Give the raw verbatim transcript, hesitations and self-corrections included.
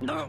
No!